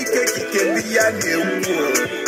can be a new world.